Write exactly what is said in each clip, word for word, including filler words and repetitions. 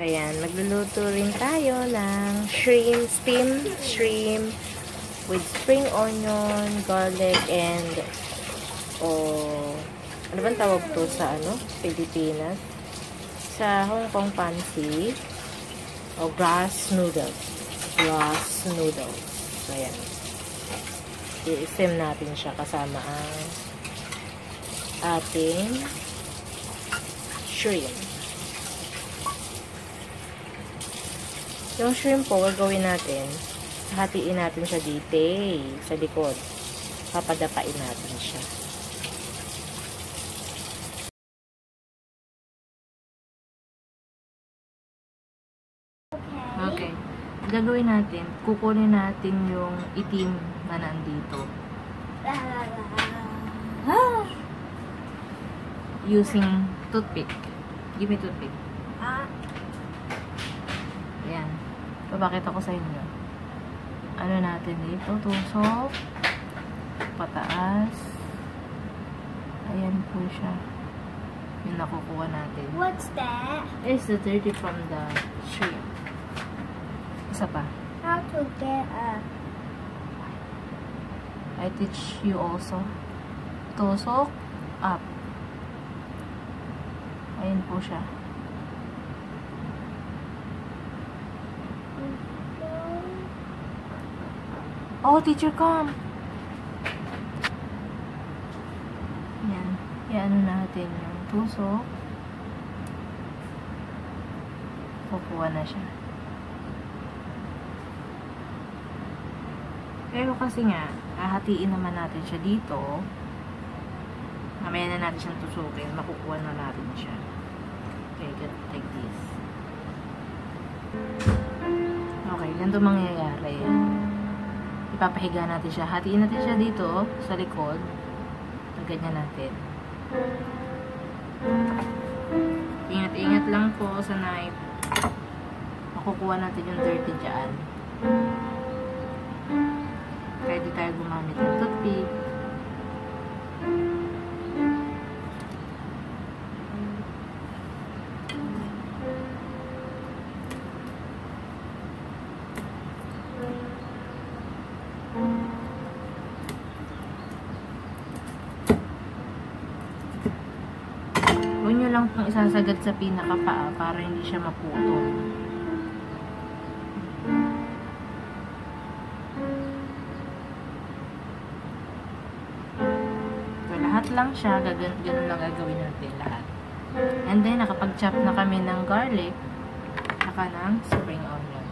Ayan, magluluto rin tayo ng shrimp, steamed shrimp with spring onion, garlic, and oh, ano bang tawag to sa ano? Pilipinas? Sa Hong Kong pansit o oh, grass noodles. Grass noodles. So, ayan. I-steam natin siya kasama ang ating shrimp. Yung shrimp po, gawin natin, hatiin natin siya detail sa likod. Papadapain natin siya. Okay. Gagawin natin, kukunin natin yung itim na nandito. Ah! Using toothpick. Give me toothpick. Ah! Ayan. Papakita ko sa inyo. Ano natin dito? Tusok. Pataas. Ayan po siya. Yung nakukuha natin. What's that? It's the dirty from the shrimp. Isa pa. How to get up? I teach you also. Tusok. Up. Ayan po siya. Oh, teacher, come! Yan. Yan natin yung tuso. Kukuha na siya. Pero kasi nga, hahatiin naman natin siya dito. Mamaya na natin siyang tusukin. Makukuha na natin siya. Okay, take this. Okay, ganito mangyayari yan. Papahiga natin siya. Hatiin natin siya dito sa likod. Ganyan natin. Ingat-ingat lang po sa knife. Makukuha natin yung dirty dyan. Pwede tayo gumamit ng toothpick. Lang pong isasagad sa pinakapaa para hindi siya maputol. So, lahat lang siya. Ganun lang gagawin natin lahat. And then, nakapag-chop na kami ng garlic saka ng spring onion.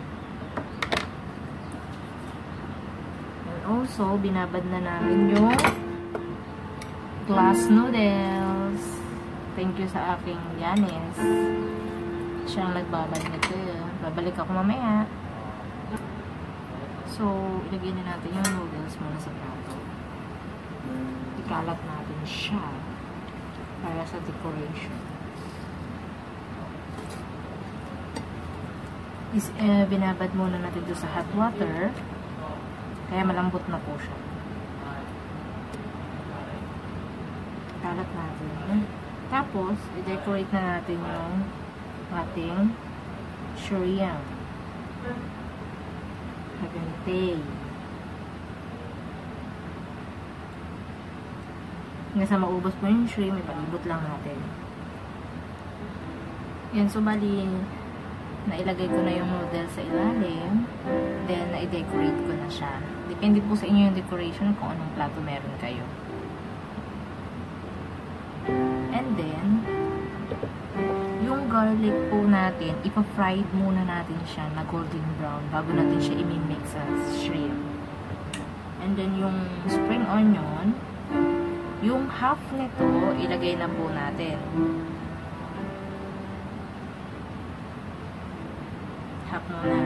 And also, binabad na namin yung glass noodles. Thank you sa aking Yanis. Siyang nagbabad nito. Babalik ako mamaya. So, ilagay na natin yung noodles muna sa plato. Ikalat natin siya para sa decoration. Is, eh, binabad muna natin ito sa hot water. Kaya malambot na po siya. Ikalat natin yun. Tapos, i-decorate na natin yung ating shrimp. Hagante. Hanggang sa maubos po yung shrimp, ipalibot lang natin. Yan, so bali, nailagay ko na yung noodles sa ilalim. Then, na-decorate ko na siya. Depende po sa inyo yung decoration kung anong plato meron kayo. And then, yung garlic po natin, ipa-fried muna natin siya na golden brown bago natin siya imimix sa shrimp. And then, yung spring onion, yung half nito, ilagay na po natin. Half muna.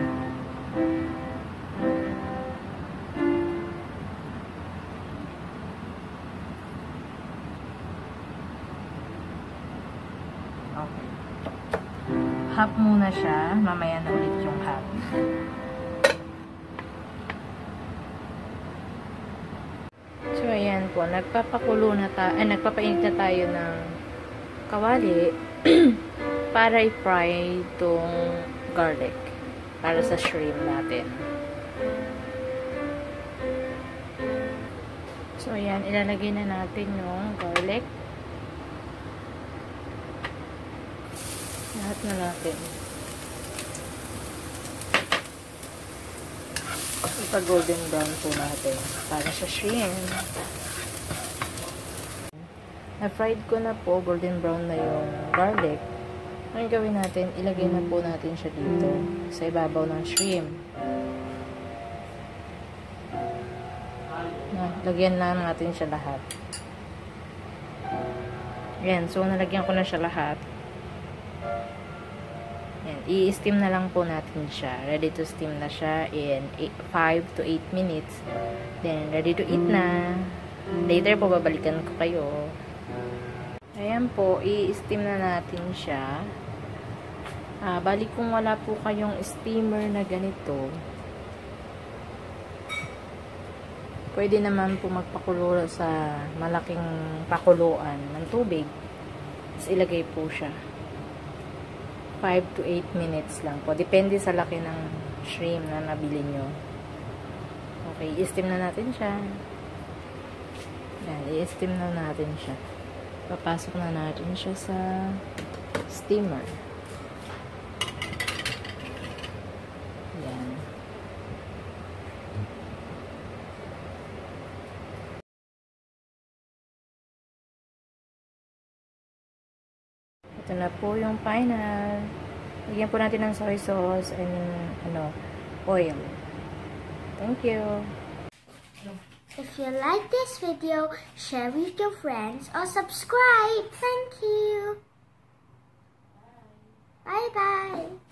Okay. Half muna siya. Mamaya na ulit yung half. So, ayan po. Nagpapakulo na tayo. Ay, nagpapainit na tayo ng kawali. para i-fry itong garlic para sa shrimp natin. So ayan, ilalagay na natin yung garlic. Lahat na natin. Ipa-golden brown po natin para sa shrimp. Na-fried ko na po, golden brown na yung garlic. Ang gawin natin, ilagay na po natin siya dito sa ibabaw ng shrimp. Na, lagyan lang natin siya lahat. Ayan, so nalagyan ko na siya lahat. Ayan, i-steam na lang po natin siya. Ready to steam na siya in five to eight minutes. Then, ready to eat na. Later po, babalikan ko kayo. Ayan po, i-steam na natin siya. Ah, bali kung wala po kayong steamer na ganito, pwede naman po magpakulo sa malaking pakuluan ng tubig. Tapos ilagay po siya. five to eight minutes lang po. Depende sa laki ng shrimp na nabili nyo. Okay, i-steam na natin siya. Ayan, i-steam na natin siya. Papasok na natin siya sa steamer. Ayan. Ito na po yung final. Lagyan po natin ng soy sauce and ano, oil. Thank you. If you like this video, share with your friends or subscribe. Thank you. Bye-bye.